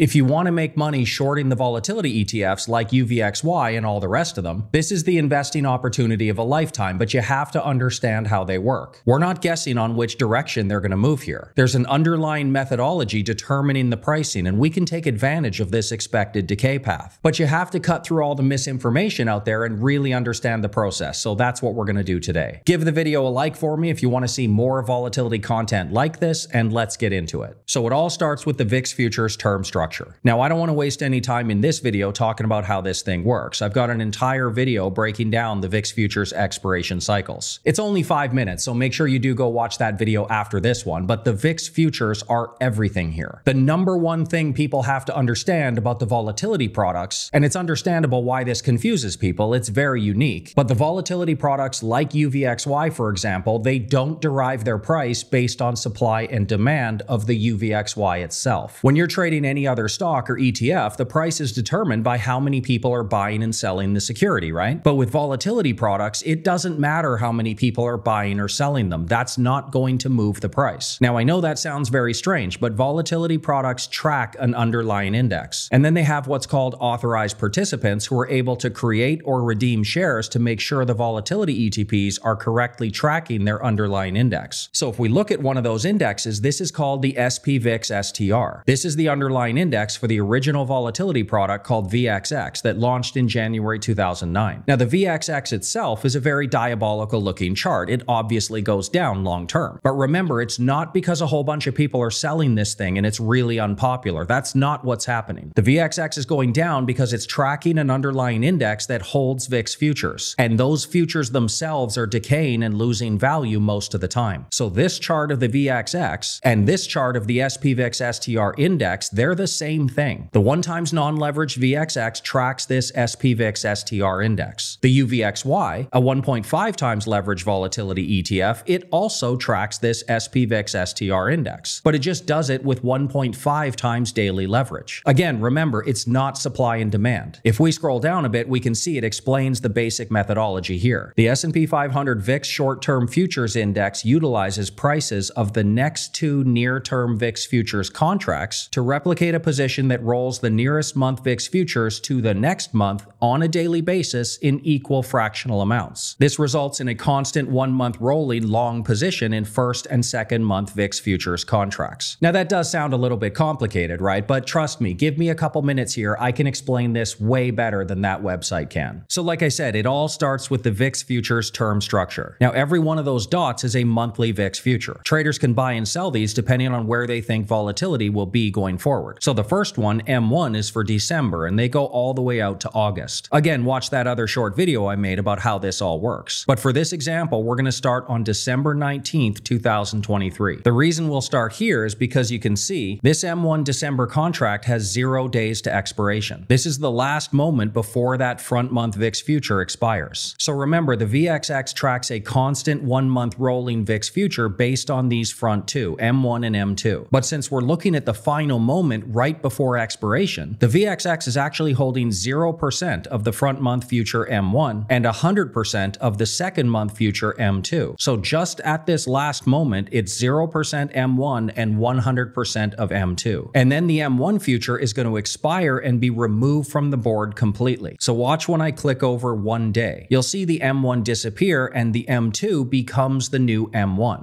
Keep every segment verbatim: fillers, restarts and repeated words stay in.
If you want to make money shorting the volatility E T Fs like U V X Y and all the rest of them, this is the investing opportunity of a lifetime, but you have to understand how they work. We're not guessing on which direction they're going to move here. There's an underlying methodology determining the pricing, and we can take advantage of this expected decay path. But you have to cut through all the misinformation out there and really understand the process, so that's what we're going to do today. Give the video a like for me if you want to see more volatility content like this, and let's get into it. So it all starts with the V I X futures term structure. Now, I don't want to waste any time in this video talking about how this thing works. I've got an entire video breaking down the V I X futures expiration cycles. It's only five minutes, so make sure you do go watch that video after this one, but the V I X futures are everything here. The number one thing people have to understand about the volatility products, and it's understandable why this confuses people, it's very unique, but the volatility products like U V X Y, for example, they don't derive their price based on supply and demand of the U V X Y itself. When you're trading any other stock or E T F, the price is determined by how many people are buying and selling the security, right? But with volatility products, it doesn't matter how many people are buying or selling them. That's not going to move the price. Now, I know that sounds very strange, but volatility products track an underlying index. And then they have what's called authorized participants who are able to create or redeem shares to make sure the volatility E T Ps are correctly tracking their underlying index. So if we look at one of those indexes, this is called the S P V I X S T R. This is the underlying index for the original volatility product called V X X that launched in January two thousand nine. Now, the V X X itself is a very diabolical looking chart. It obviously goes down long term. But remember, it's not because a whole bunch of people are selling this thing and it's really unpopular. That's not what's happening. The V X X is going down because it's tracking an underlying index that holds V I X futures. And those futures themselves are decaying and losing value most of the time. So this chart of the V X X and this chart of the S P V I X S T R index, they're the same thing. The one times non-leveraged V X X tracks this S P V I X S T R index. The U V X Y, a one point five times leveraged volatility E T F, it also tracks this S P V I X S T R index, but it just does it with one point five times daily leverage. Again, remember, it's not supply and demand. If we scroll down a bit, we can see it explains the basic methodology here. The S and P five hundred V I X short-term futures index utilizes prices of the next two near-term V I X futures contracts to replicate a position that rolls the nearest month V I X futures to the next month on a daily basis in equal fractional amounts. This results in a constant one-month rolling long position in first and second month V I X futures contracts. Now, that does sound a little bit complicated, right? But trust me, give me a couple minutes here. I can explain this way better than that website can. So like I said, it all starts with the V I X futures term structure. Now, every one of those dots is a monthly V I X future. Traders can buy and sell these depending on where they think volatility will be going forward. So the first one, M one, is for December, and they go all the way out to August. Again, watch that other short video I made about how this all works. But for this example, we're going to start on December nineteenth, two thousand twenty-three. The reason we'll start here is because you can see this M one December contract has zero days to expiration. This is the last moment before that front month V I X future expires. So remember, the V X X tracks a constant one-month rolling V I X future based on these front two, M one and M two. But since we're looking at the final moment right before expiration, the V X X is actually holding zero percent of the front month future M one and one hundred percent of the second month future M two. So just at this last moment, it's zero percent M one and one hundred percent of M two. And then the M one future is going to expire and be removed from the board completely. So watch when I click over one day. You'll see the M one disappear and the M two becomes the new M one.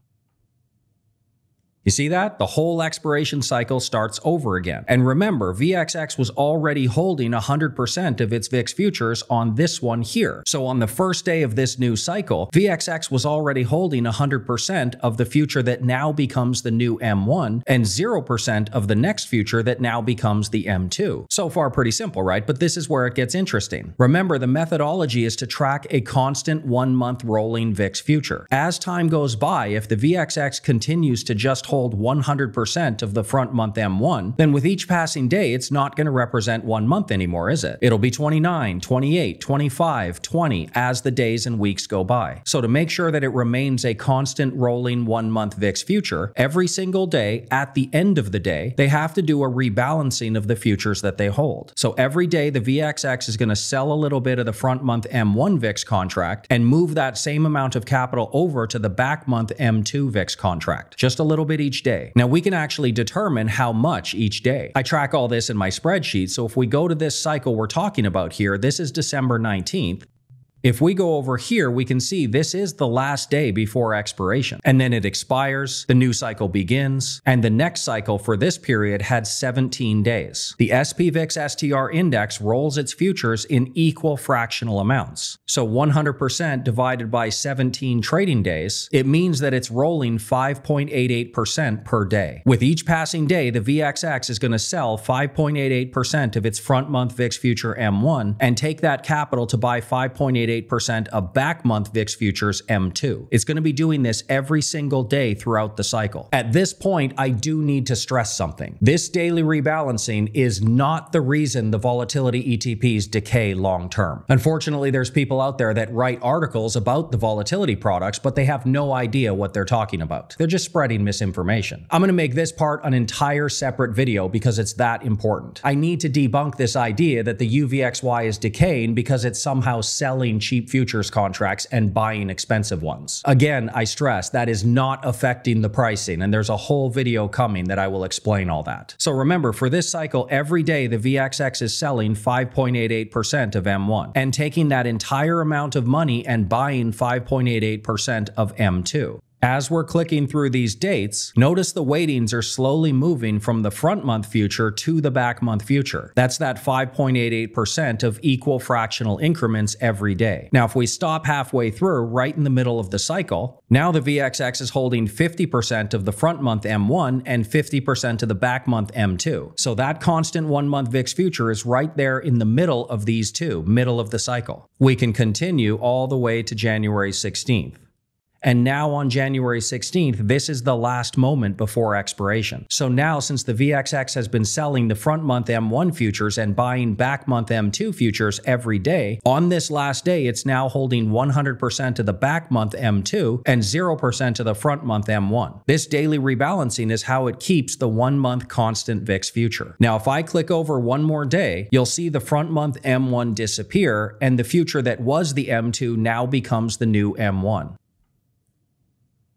You see that? The whole expiration cycle starts over again. And remember, V X X was already holding one hundred percent of its V I X futures on this one here. So on the first day of this new cycle, V X X was already holding one hundred percent of the future that now becomes the new M one and zero percent of the next future that now becomes the M two. So far, pretty simple, right? But this is where it gets interesting. Remember, the methodology is to track a constant one-month rolling V I X future. As time goes by, if the V X X continues to just hold hold one hundred percent of the front month M one, then with each passing day, it's not going to represent one month anymore, is it? It'll be twenty-nine, twenty-eight, twenty-five, twenty as the days and weeks go by. So to make sure that it remains a constant rolling one-month V I X future, every single day at the end of the day, they have to do a rebalancing of the futures that they hold. So every day, the V X X is going to sell a little bit of the front month M one V I X contract and move that same amount of capital over to the back month M two V I X contract. Just a little bit it each day. Now we can actually determine how much each day. I track all this in my spreadsheet, so if we go to this cycle we're talking about here, this is December nineteenth. If we go over here, we can see this is the last day before expiration, and then it expires, the new cycle begins, and the next cycle for this period had seventeen days. The S P V I X S T R index rolls its futures in equal fractional amounts. So one hundred percent divided by seventeen trading days, it means that it's rolling five point eight eight percent per day. With each passing day, the V X X is going to sell five point eight eight percent of its front month V I X future M one and take that capital to buy five point eight eight percent of back month V I X futures M two. It's going to be doing this every single day throughout the cycle. At this point, I do need to stress something. This daily rebalancing is not the reason the volatility E T Ps decay long term. Unfortunately, there's people out there that write articles about the volatility products, but they have no idea what they're talking about. They're just spreading misinformation. I'm going to make this part an entire separate video because it's that important. I need to debunk this idea that the U V X Y is decaying because it's somehow selling cheap futures contracts and buying expensive ones. Again, I stress that is not affecting the pricing, and there's a whole video coming that I will explain all that. So remember, for this cycle, every day the V X X is selling five point eight eight percent of M one and taking that entire amount of money and buying five point eight eight percent of M two. As we're clicking through these dates, notice the weightings are slowly moving from the front month future to the back month future. That's that five point eight eight percent of equal fractional increments every day. Now, if we stop halfway through, right in the middle of the cycle, now the V X X is holding fifty percent of the front month M one and fifty percent of the back month M two. So that constant one month V I X future is right there in the middle of these two, middle of the cycle. We can continue all the way to January sixteenth. And now on January sixteenth, this is the last moment before expiration. So now, since the V X X has been selling the front month M one futures and buying back month M two futures every day, on this last day, it's now holding one hundred percent of the back month M two and zero percent of the front month M one. This daily rebalancing is how it keeps the one month constant V I X future. Now, if I click over one more day, you'll see the front month M one disappear, and the future that was the M two now becomes the new M one.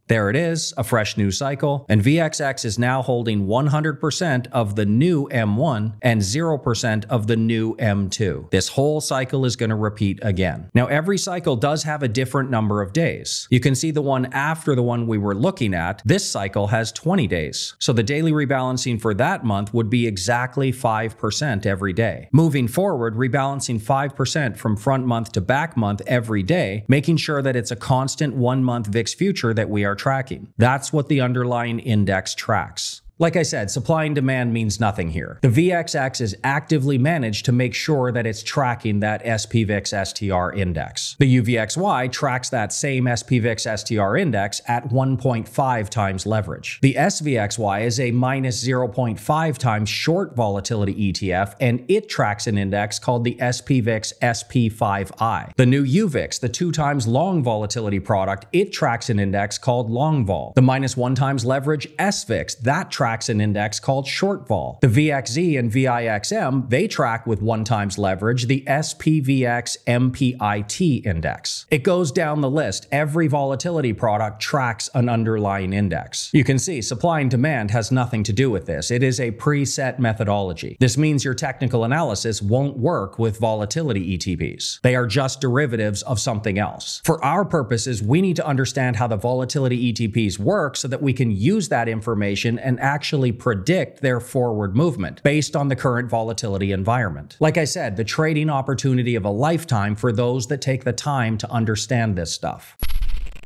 There it is, a fresh new cycle, and V X X is now holding one hundred percent of the new M one and zero percent of the new M two. This whole cycle is going to repeat again. Now, every cycle does have a different number of days. You can see the one after the one we were looking at, this cycle has twenty days. So the daily rebalancing for that month would be exactly five percent every day. Moving forward, rebalancing five percent from front month to back month every day, making sure that it's a constant one month V I X future that we are tracking. That's what the underlying index tracks. Like I said, supply and demand means nothing here. The V X X is actively managed to make sure that it's tracking that S P V I X S T R index. The U V X Y tracks that same S P V I X S T R index at one point five times leverage. The S V X Y is a minus zero point five times short volatility E T F, and it tracks an index called the S P V I X S P five I. The new U V I X, the two times long volatility product, it tracks an index called long vol. The minus one times leverage S V I X, that tracks an index called short vol. The V X Z and V I X M, they track with one times leverage the S P V X M P I T index. It goes down the list. Every volatility product tracks an underlying index. You can see supply and demand has nothing to do with this. It is a preset methodology. This means your technical analysis won't work with volatility E T Ps. They are just derivatives of something else. For our purposes, we need to understand how the volatility E T Ps work so that we can use that information and actually actually predict their forward movement based on the current volatility environment. Like I said, the trading opportunity of a lifetime for those that take the time to understand this stuff.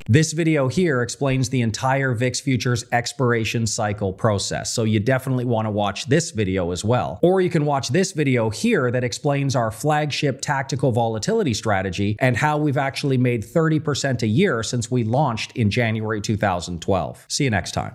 This video here explains the entire V I X futures expiration cycle process, so you definitely want to watch this video as well. Or you can watch this video here that explains our flagship tactical volatility strategy and how we've actually made thirty percent a year since we launched in January two thousand twelve. See you next time.